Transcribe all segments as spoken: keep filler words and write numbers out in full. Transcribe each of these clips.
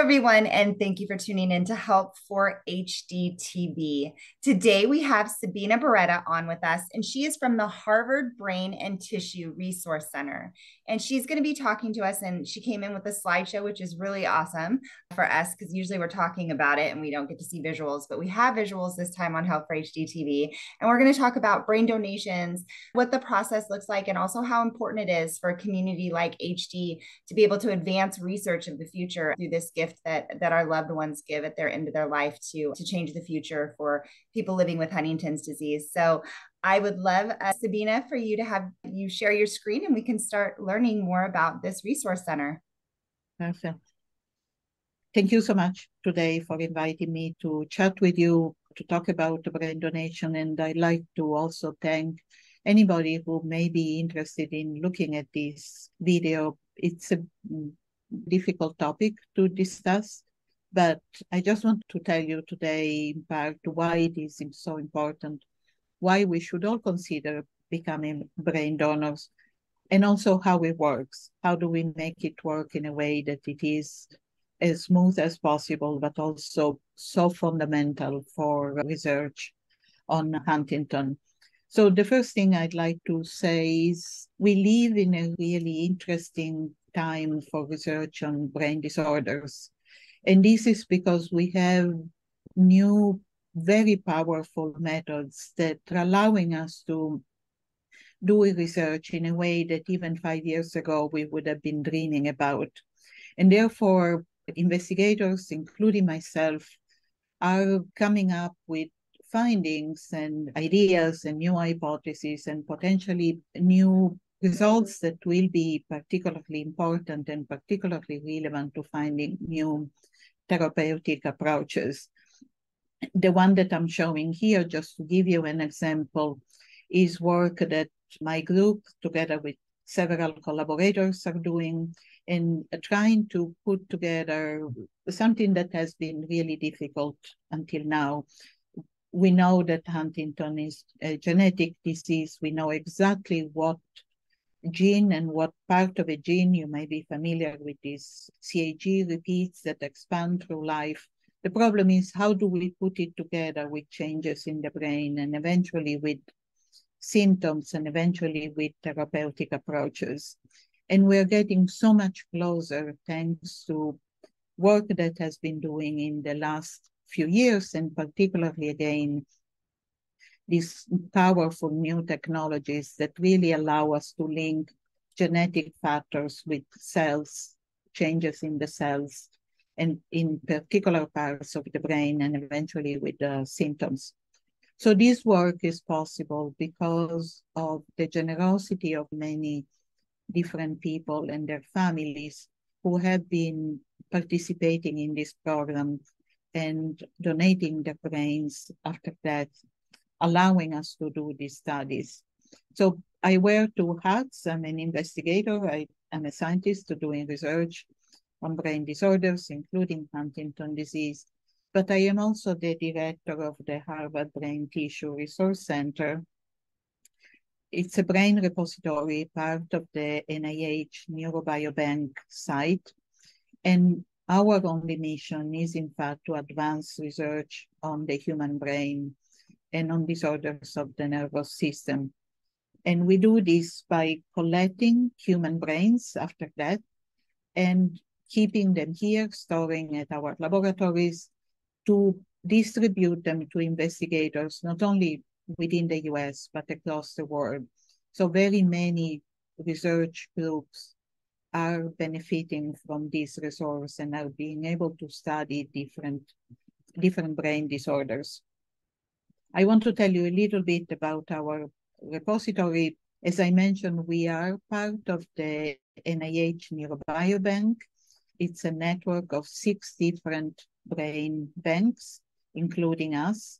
everyone, and thank you for tuning in to Help four H D T V. Today we have Sabina Beretta on with us, and she is from the Harvard Brain and Tissue Resource Center. And she's going to be talking to us, and she came in with a slideshow, which is really awesome for us because usually we're talking about it and we don't get to see visuals, but we have visuals this time on Help four H D T V. And we're going to talk about brain donations, what the process looks like, and also how important it is for a community like H D to be able to advance research of the future through this gift that, that our loved ones give at their end of their life to, to change the future for people living with Huntington's disease. So I would love, uh, Sabina, for you to have you share your screen and we can start learning more about this resource center. Perfect. Thank you so much today for inviting me to chat with you, to talk about brain donation. And I'd like to also thank anybody who may be interested in looking at this video. It's a difficult topic to discuss, but I just want to tell you today in part why it is so important, why we should all consider becoming brain donors, and also how it works. How do we make it work in a way that it is as smooth as possible, but also so fundamental for research on Huntington. So the first thing I'd like to say is we live in a really interesting time for research on brain disorders. And this is because we have new, very powerful methods that are allowing us to do research in a way that even five years ago we would have been dreaming about. And therefore, investigators, including myself, are coming up with findings and ideas and new hypotheses and potentially new results that will be particularly important and particularly relevant to finding new therapeutic approaches. The one that I'm showing here, just to give you an example, is work that my group together with several collaborators are doing and trying to put together something that has been really difficult until now. We know that Huntington is a genetic disease. We know exactly what gene and what part of a gene. You may be familiar with these C A G repeats that expand through life. The problem is, how do we put it together with changes in the brain and eventually with symptoms and eventually with therapeutic approaches? And we're getting so much closer thanks to work that has been doing in the last few years, and particularly again, these powerful new technologies that really allow us to link genetic factors with cells, changes in the cells, and in particular parts of the brain, and eventually with the symptoms. So this work is possible because of the generosity of many different people and their families who have been participating in this program and donating their brains after that, allowing us to do these studies. So I wear two hats. I'm an investigator. I am a scientist doing research on brain disorders, including Huntington disease. But I am also the director of the Harvard Brain Tissue Resource Center. It's a brain repository, part of the N I H Neurobiobank site. And our only mission is, in fact, to advance research on the human brain and on disorders of the nervous system. And we do this by collecting human brains after that and keeping them here, storing at our laboratories to distribute them to investigators, not only within the U S, but across the world. So very many research groups are benefiting from this resource and are being able to study different, different brain disorders. I want to tell you a little bit about our repository. As I mentioned, we are part of the N I H Neurobiobank. It's a network of six different brain banks, including us,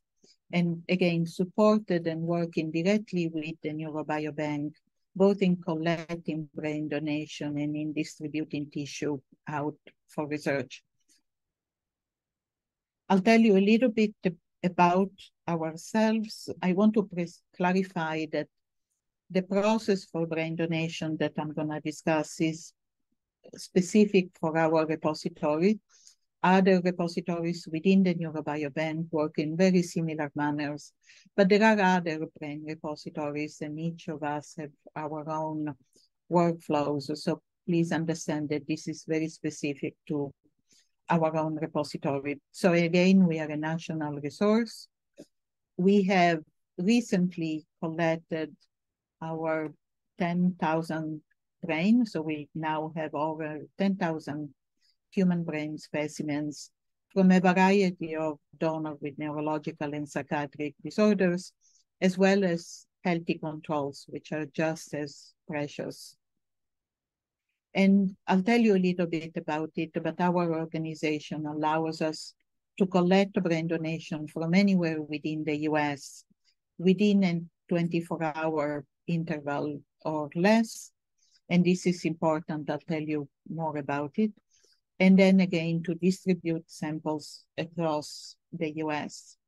and again, supported and working directly with the Neurobiobank, both in collecting brain donation and in distributing tissue out for research. I'll tell you a little bit about ourselves. I want to clarify that the process for brain donation that I'm going to discuss is specific for our repository. Other repositories within the neurobiobank work in very similar manners, but there are other brain repositories and each of us have our own workflows. So please understand that this is very specific to our own repository. So again, we are a national resource. We have recently collected our ten thousand brain. So we now have over ten thousand human brain specimens from a variety of donors with neurological and psychiatric disorders, as well as healthy controls, which are just as precious. And I'll tell you a little bit about it, but our organization allows us to collect brain donation from anywhere within the U S within a twenty-four hour interval or less. And this is important. I'll tell you more about it. And then again, to distribute samples across the U S.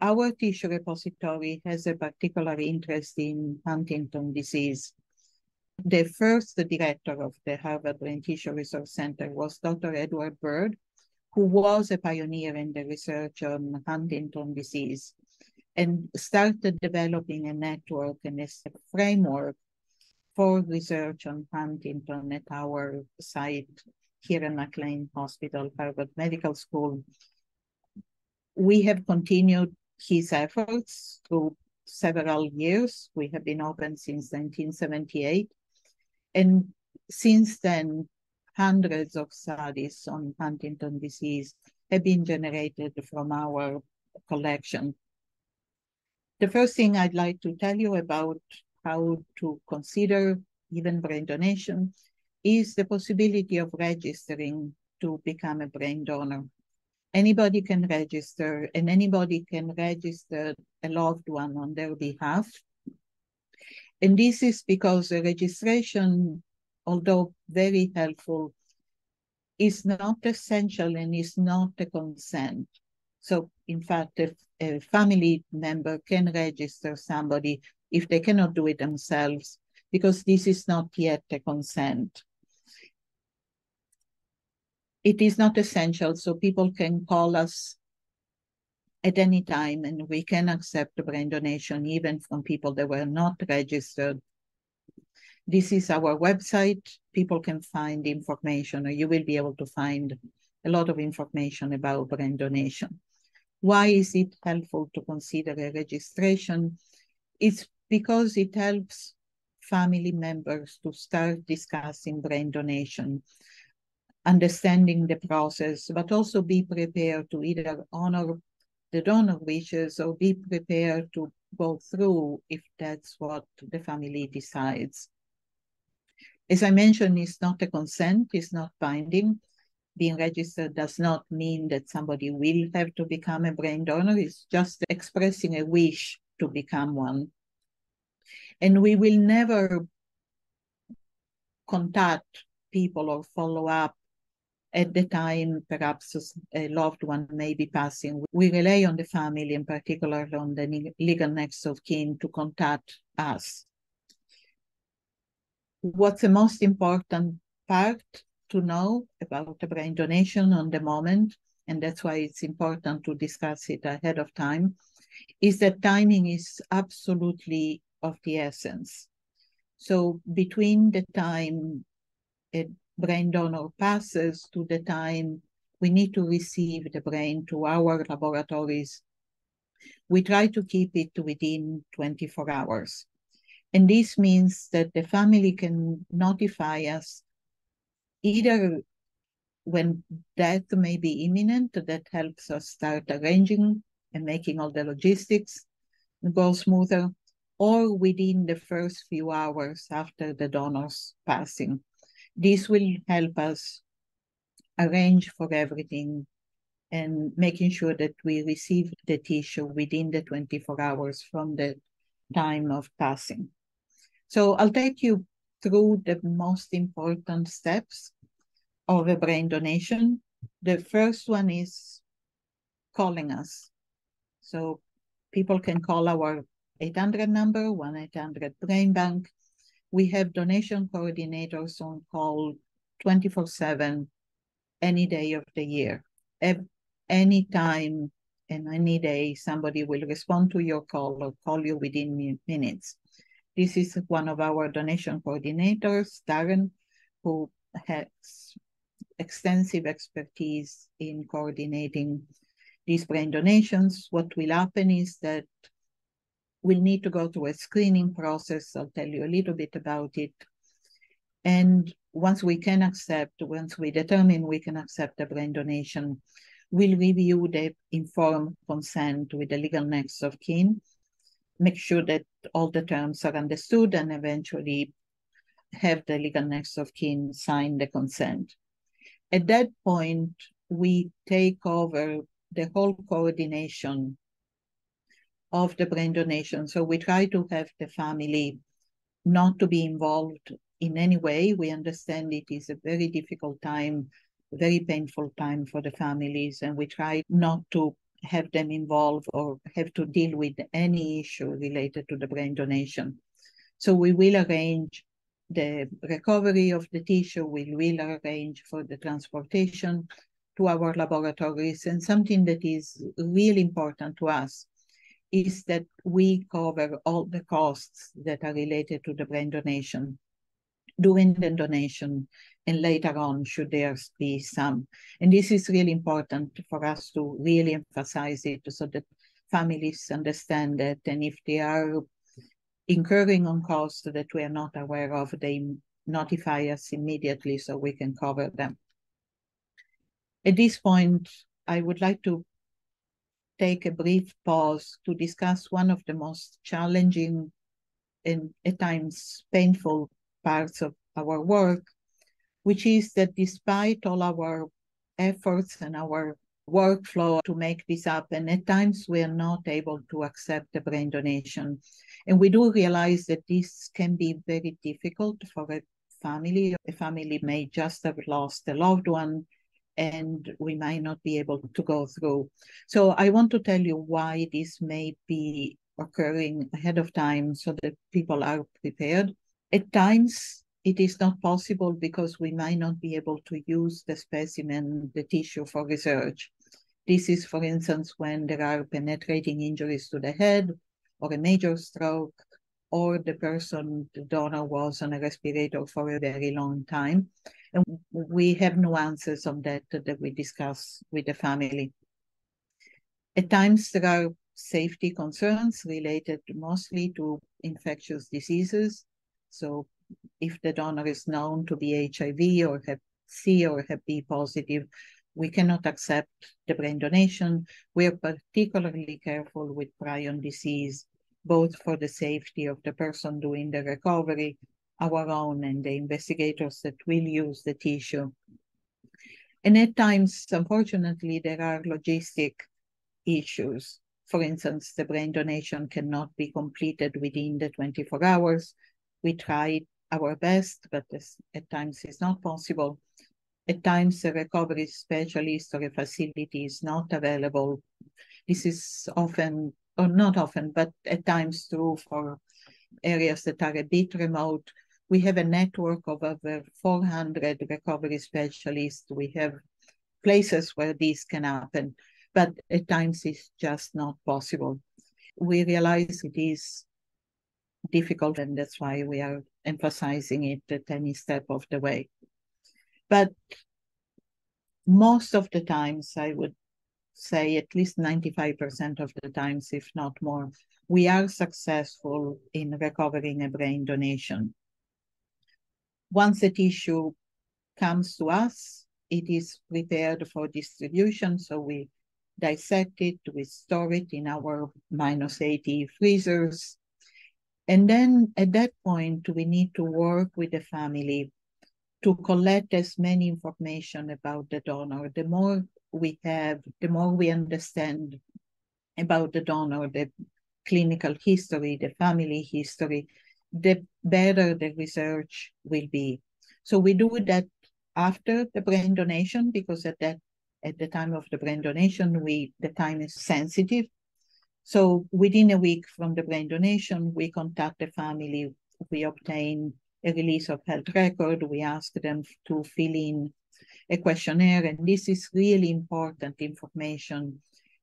Our tissue repository has a particular interest in Huntington's disease. The first director of the Harvard Brain and Tissue Resource Center was Doctor Edward Bird, who was a pioneer in the research on Huntington's disease and started developing a network and a framework for research on Huntington at our site here in McLean Hospital, Harvard Medical School. We have continued his efforts through several years. We have been open since nineteen seventy-eight. And since then, hundreds of studies on Huntington disease have been generated from our collection. The first thing I'd like to tell you about how to consider even brain donation is the possibility of registering to become a brain donor. Anybody can register, and anybody can register a loved one on their behalf. And this is because the registration, although very helpful, is not essential and is not a consent. So in fact, if a family member can register somebody if they cannot do it themselves, because this is not yet a consent. It is not essential, so people can call us at any time and we can accept brain donation even from people that were not registered. This is our website. People can find information, or you will be able to find a lot of information about brain donation. Why is it helpful to consider a registration? It's because it helps family members to start discussing brain donation, understanding the process, but also be prepared to either honor the donor wishes or be prepared to go through if that's what the family decides. As I mentioned, it's not a consent, it's not binding. Being registered does not mean that somebody will have to become a brain donor, it's just expressing a wish to become one. And we will never contact people or follow up at the time perhaps a loved one may be passing. We rely on the family, in particular on the legal next of kin, to contact us. What's the most important part to know about the brain donation on the moment, and that's why it's important to discuss it ahead of time, is that timing is absolutely of the essence. So between the time a brain donor passes to the time we need to receive the brain to our laboratories, we try to keep it within twenty-four hours. And this means that the family can notify us either when death may be imminent, that helps us start arranging and making all the logistics go smoother, or within the first few hours after the donor's passing. This will help us arrange for everything and making sure that we receive the tissue within the twenty-four hours from the time of passing. So I'll take you through the most important steps of a brain donation. The first one is calling us. So people can call our eight hundred number, one eight hundred brain bank. We have donation coordinators on call twenty-four seven any day of the year. Any time and any day, somebody will respond to your call or call you within minutes. This is one of our donation coordinators, Darren, who has extensive expertise in coordinating these brain donations. What will happen is that we'll need to go through a screening process. I'll tell you a little bit about it. And once we can accept, once we determine we can accept a brain donation, we'll review the informed consent with the legal next of kin, make sure that all the terms are understood, and eventually have the legal next of kin sign the consent. At that point, we take over the whole coordination of the brain donation. So we try to have the family not to be involved in any way. We understand it is a very difficult time, very painful time for the families, and we try not to have them involved or have to deal with any issue related to the brain donation. So we will arrange the recovery of the tissue, we will arrange for the transportation to our laboratories, and something that is really important to us is that we cover all the costs that are related to the brain donation during the donation and later on, should there be some. And this is really important for us to really emphasize it so that families understand that, and if they are incurring on costs that we are not aware of, they notify us immediately so we can cover them. At this point, I would like to take a brief pause to discuss one of the most challenging and at times painful parts of our work, which is that despite all our efforts and our workflow to make this happen, at times we are not able to accept the brain donation. And we do realize that this can be very difficult for a family. A family may just have lost a loved one, and we might not be able to go through. So I want to tell you why this may be occurring ahead of time so that people are prepared. At times, it is not possible because we might not be able to use the specimen, the tissue, for research. This is, for instance, when there are penetrating injuries to the head or a major stroke, or the person, the donor, was on a respirator for a very long time. And we have nuances on that that we discuss with the family. At times, there are safety concerns related mostly to infectious diseases. So if the donor is known to be H I V or Hep C or Hep B positive, we cannot accept the brain donation. We are particularly careful with prion disease, both for the safety of the person doing the recovery, our own, and the investigators that will use the tissue. And at times, unfortunately, there are logistic issues. For instance, the brain donation cannot be completed within the twenty-four hours. We try our best, but this, at times it's not possible. At times, a recovery specialist or a facility is not available. This is often, or not often, but at times true for areas that are a bit remote. We have a network of over four hundred recovery specialists. We have places where this can happen, but at times it's just not possible. We realize it is difficult, and that's why we are emphasizing it at any step of the way. But most of the times, I would say at least ninety-five percent of the times, if not more, we are successful in recovering a brain donation. Once the tissue comes to us, it is prepared for distribution. So we dissect it, we store it in our minus eighty freezers. And then at that point, we need to work with the family to collect as many information about the donor. The more we have, the more we understand about the donor, the clinical history, the family history, the better the research will be. So we do that after the brain donation, because at that, at the time of the brain donation, we, the time is sensitive. So within a week from the brain donation, we contact the family, we obtain a release of health record, we ask them to fill in a questionnaire. And this is really important information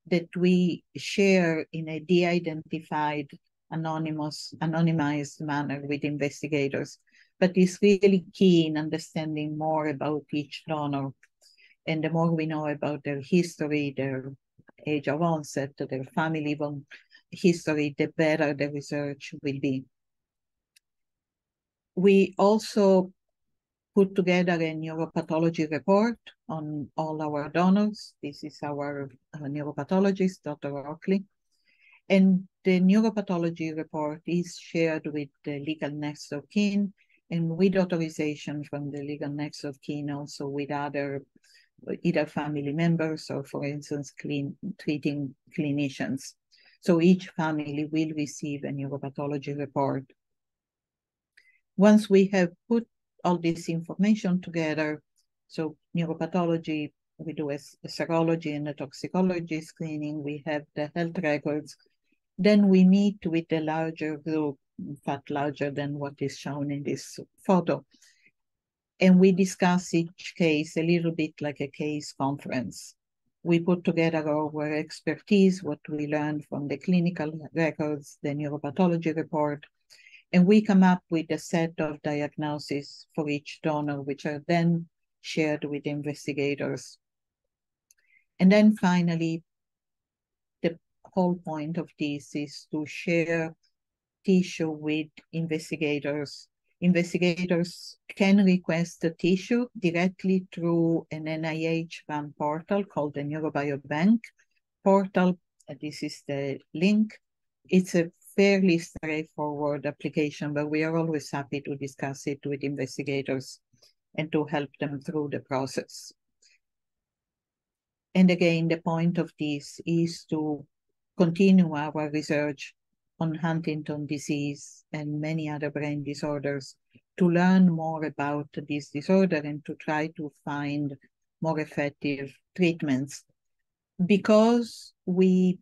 that we share in a de-identified, anonymous, anonymized manner with investigators, but is really key in understanding more about each donor. And the more we know about their history, their age of onset, their family history, the better the research will be. We also put together a neuropathology report on all our donors. This is our neuropathologist, Doctor Rockley. And the neuropathology report is shared with the legal next of kin and with authorization from the legal next of kin, also with other either family members or, for instance, clean, treating clinicians. So each family will receive a neuropathology report. Once we have put all this information together, so neuropathology, we do a, a serology and a toxicology screening, we have the health records, then we meet with the larger group, in fact, larger than what is shown in this photo. And we discuss each case a little bit like a case conference. We put together our expertise, what we learned from the clinical records, the neuropathology report, and we come up with a set of diagnoses for each donor, which are then shared with investigators. And then finally, the whole point of this is to share tissue with investigators. Investigators can request the tissue directly through an N I H BAM portal called the Neurobiobank portal. This is the link. It's a fairly straightforward application, but we are always happy to discuss it with investigators and to help them through the process. And again, the point of this is to continue our research on Huntington's disease and many other brain disorders, to learn more about this disorder and to try to find more effective treatments. Because we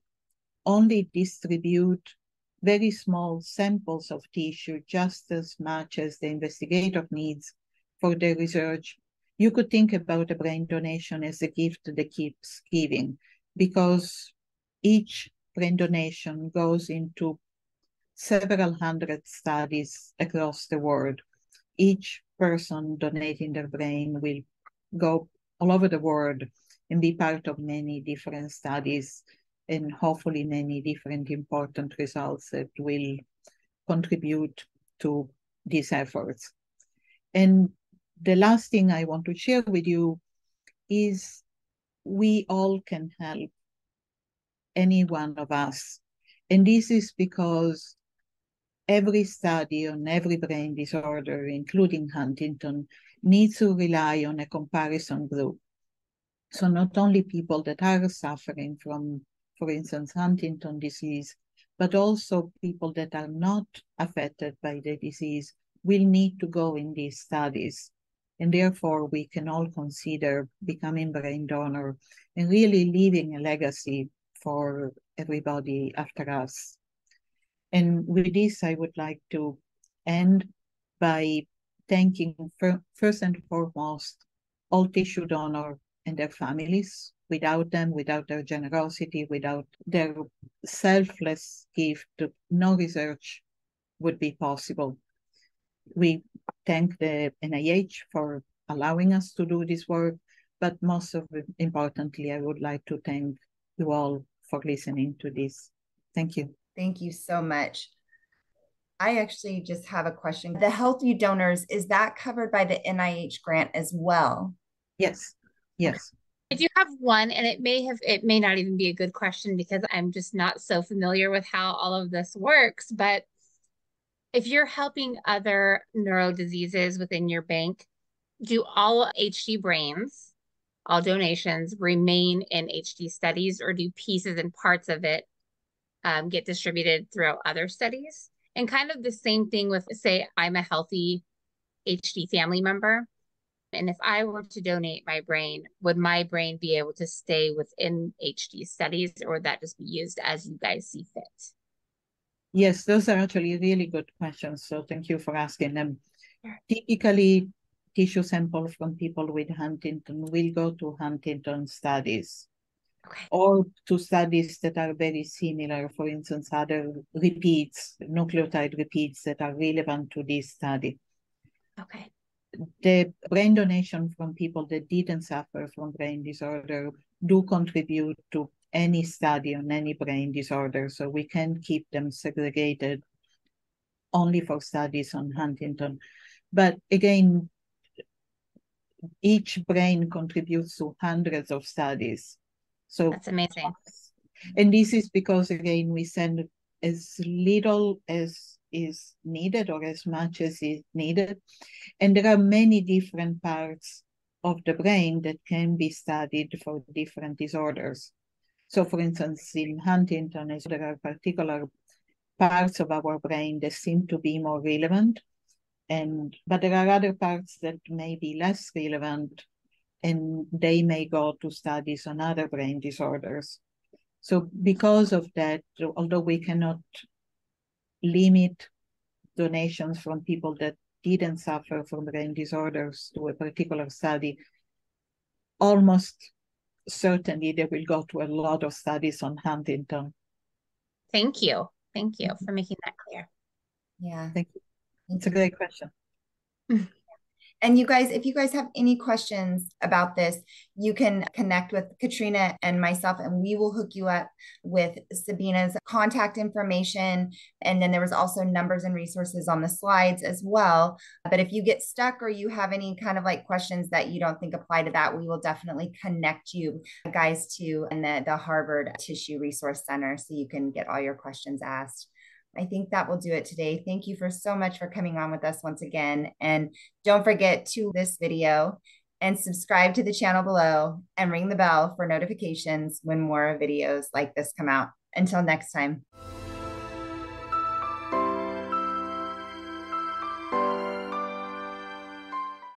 only distribute very small samples of tissue, just as much as the investigator needs for their research, you could think about a brain donation as a gift that keeps giving, because each brain donation goes into several hundred studies across the world. Each person donating their brain will go all over the world and be part of many different studies and hopefully many different important results that will contribute to these efforts. And the last thing I want to share with you is we all can help, any one of us. And this is because every study on every brain disorder, including Huntington, needs to rely on a comparison group. So not only people that are suffering from, for instance, Huntington disease, but also people that are not affected by the disease will need to go in these studies. And therefore, we can all consider becoming brain donor and really leaving a legacy for everybody after us. And with this, I would like to end by thanking for, first and foremost, all tissue donors and their families. Without them, without their generosity, without their selfless gift, no research would be possible. We thank the N I H for allowing us to do this work, but most of, importantly, I would like to thank you all for listening to this. Thank you. Thank you so much. I actually just have a question. The healthy donors, is that covered by the N I H grant as well? Yes. Yes. I do have one, and it may have, it may not even be a good question because I'm just not so familiar with how all of this works. But if you're helping other neuro diseases within your bank, do all H D brains, all donations, remain in H D studies, or do pieces and parts of it um, get distributed throughout other studies? And kind of the same thing with, say, I'm a healthy H D family member, and if I were to donate my brain, would my brain be able to stay within H D studies, or would that just be used as you guys see fit? Yes, those are actually really good questions, so thank you for asking them. Sure. Typically, tissue samples from people with Huntington will go to Huntington studies, okay, or to studies that are very similar, for instance, other repeats, nucleotide repeats that are relevant to this study. Okay. The brain donation from people that didn't suffer from brain disorder do contribute to any study on any brain disorder, so we can keep them segregated only for studies on Huntington. But again, each brain contributes to hundreds of studies. So that's amazing. And this is because, again, we send as little as is needed or as much as is needed. And there are many different parts of the brain that can be studied for different disorders. So for instance, in Huntington, there are particular parts of our brain that seem to be more relevant, and but there are other parts that may be less relevant, and they may go to studies on other brain disorders. So because of that, although we cannot limit donations from people that didn't suffer from brain disorders to a particular study, almost certainly they will go to a lot of studies on Huntington. Thank you. Thank you for making that clear. Yeah. Thank you. It's a great question. And you guys, if you guys have any questions about this, you can connect with Katrina and myself, and we will hook you up with Sabina's contact information. And then there was also numbers and resources on the slides as well. But if you get stuck or you have any kind of like questions that you don't think apply to that, we will definitely connect you guys to and the, the Harvard Tissue Resource Center, so you can get all your questions asked. I think that will do it today. Thank you for so much for coming on with us once again. And don't forget to like this video and subscribe to the channel below and ring the bell for notifications when more videos like this come out. Until next time.